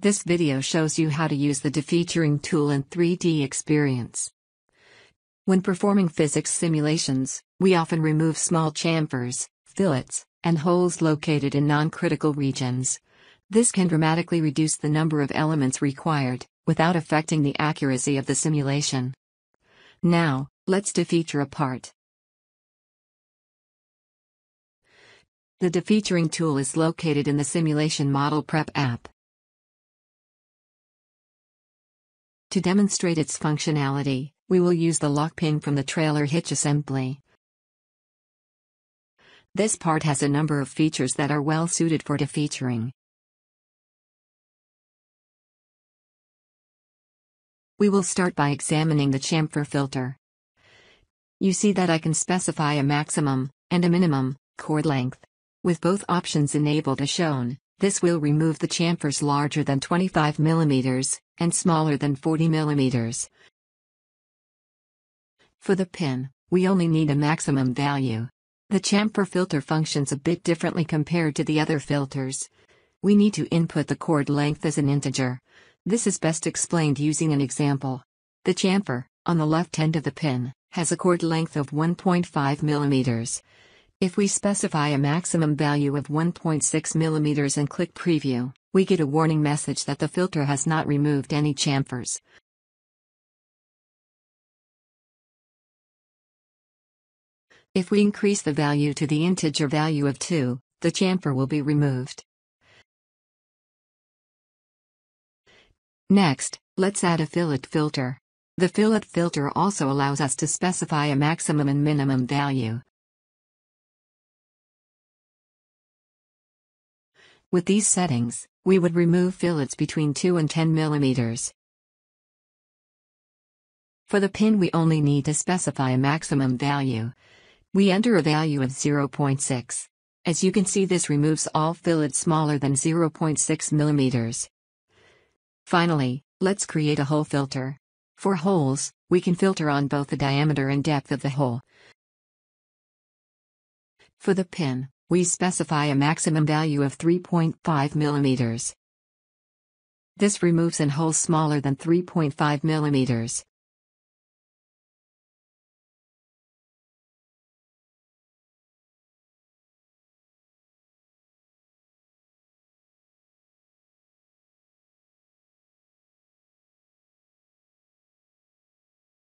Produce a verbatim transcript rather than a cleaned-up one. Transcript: This video shows you how to use the Defeaturing tool in three D Experience. When performing physics simulations, we often remove small chamfers, fillets, and holes located in non-critical regions. This can dramatically reduce the number of elements required, without affecting the accuracy of the simulation. Now, let's defeature a part. The Defeaturing tool is located in the Simulation Model Prep app. To demonstrate its functionality, we will use the lock pin from the trailer hitch assembly. This part has a number of features that are well suited for defeaturing. We will start by examining the chamfer filter. You see that I can specify a maximum and a minimum chord length. With both options enabled as shown, this will remove the chamfers larger than twenty-five millimeters and smaller than forty millimeters. For the pin, we only need a maximum value. The chamfer filter functions a bit differently compared to the other filters. We need to input the chord length as an integer. This is best explained using an example. The chamfer, on the left end of the pin, has a chord length of one point five millimeters. If we specify a maximum value of one point six millimeters and click Preview, we get a warning message that the filter has not removed any chamfers. If we increase the value to the integer value of two, the chamfer will be removed. Next, let's add a fillet filter. The fillet filter also allows us to specify a maximum and minimum value. With these settings, we would remove fillets between two and ten millimeters. For the pin, we only need to specify a maximum value. We enter a value of zero point six. As you can see, this removes all fillets smaller than zero point six millimeters. Finally, let's create a hole filter. For holes, we can filter on both the diameter and depth of the hole. For the pin, we specify a maximum value of three point five millimeters. This removes an hole smaller than three point five millimeters.